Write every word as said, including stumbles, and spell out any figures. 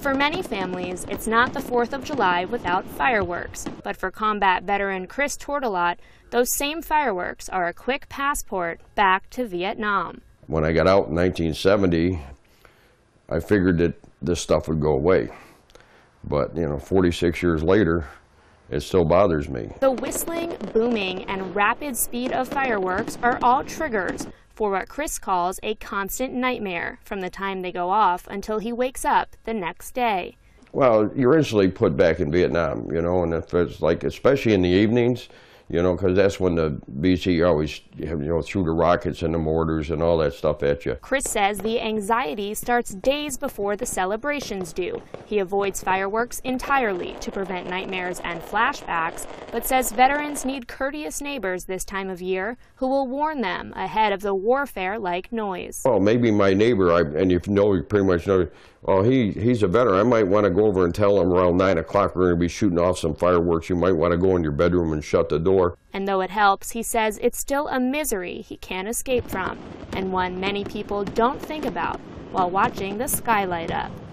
For many families, it's not the fourth of July without fireworks, but for combat veteran Chris Tourtellotte, those same fireworks are a quick passport back to Vietnam. When I got out in nineteen seventy, I figured that this stuff would go away. But, you know, forty-six years later, it still bothers me. The whistling, booming, and rapid speed of fireworks are all triggers for what Chris calls a constant nightmare from the time they go off until he wakes up the next day. Well, you're instantly put back in Vietnam, you know, and if it's like, especially in the evenings, you know, because that's when the B C always, you know, threw the rockets and the mortars and all that stuff at you. Chris says the anxiety starts days before the celebrations do. He avoids fireworks entirely to prevent nightmares and flashbacks, but says veterans need courteous neighbors this time of year who will warn them ahead of the warfare-like noise. Well, maybe my neighbor, I, and you know, you pretty much know, well, he, he's a veteran. I might want to go over and tell him around nine o'clock we're going to be shooting off some fireworks. You might want to go in your bedroom and shut the door. And though it helps, he says it's still a misery he can't escape from, and one many people don't think about while watching the sky light up.